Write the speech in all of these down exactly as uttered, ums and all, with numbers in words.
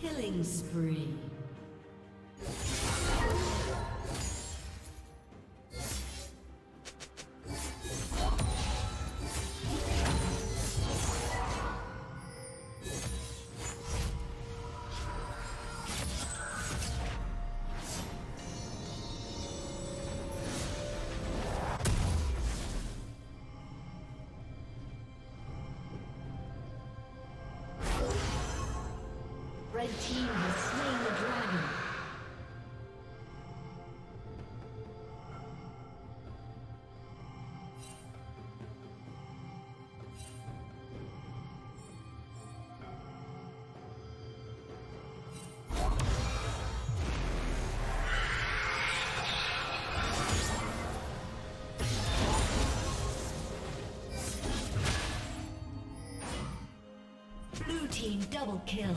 Killing spree. Red team has slain the dragon. Double kill.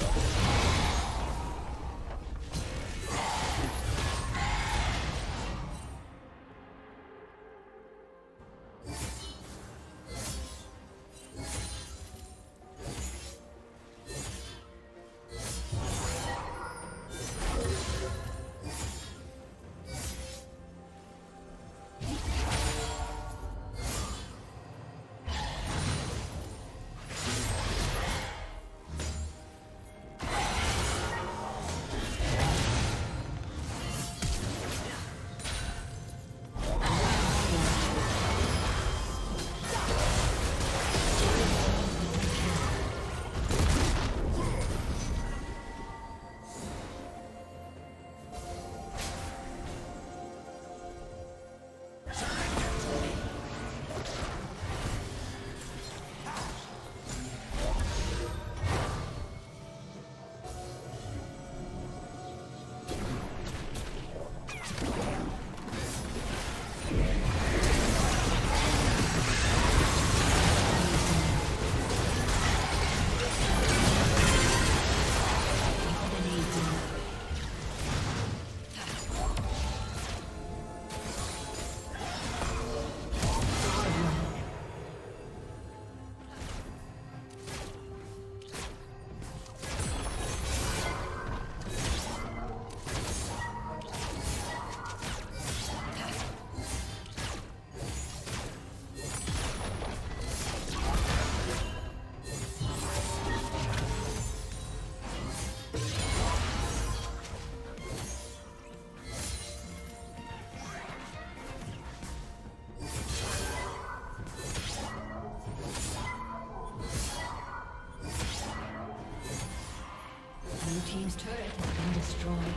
Team's turret has been destroyed.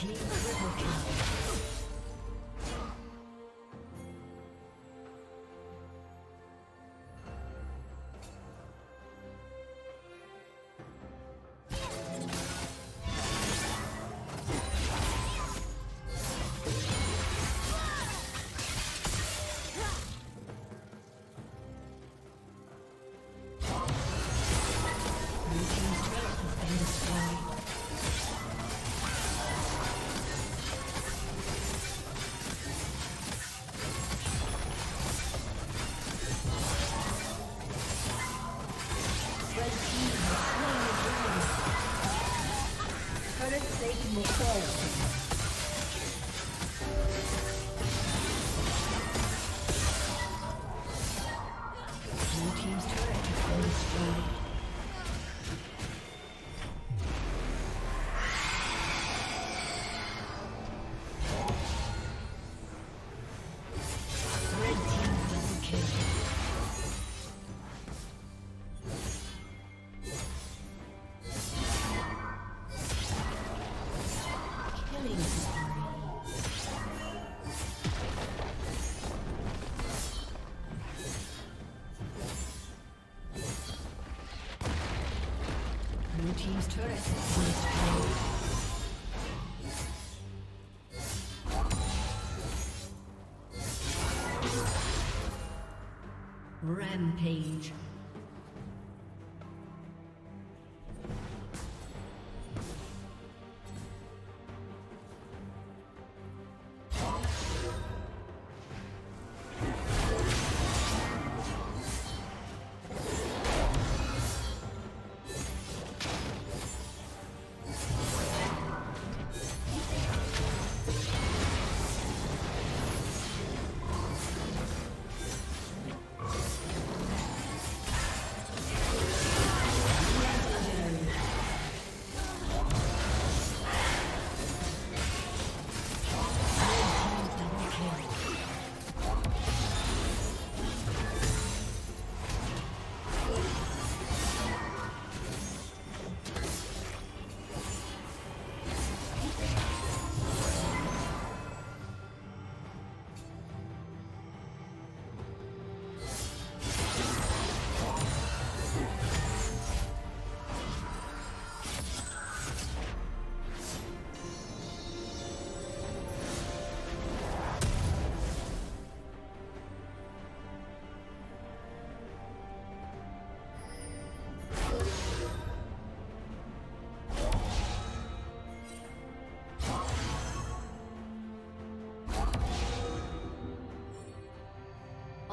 Team triple kill. Team's turret is destroyed. Rampage.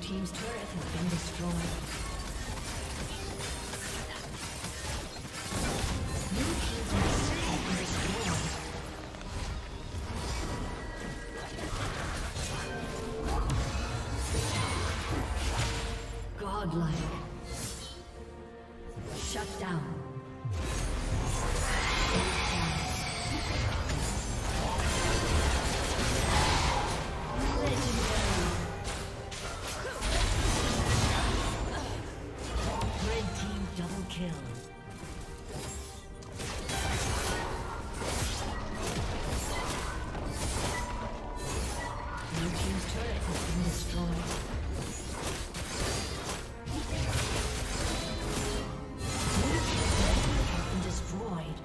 Team's turret has been destroyed. Turret has been destroyed.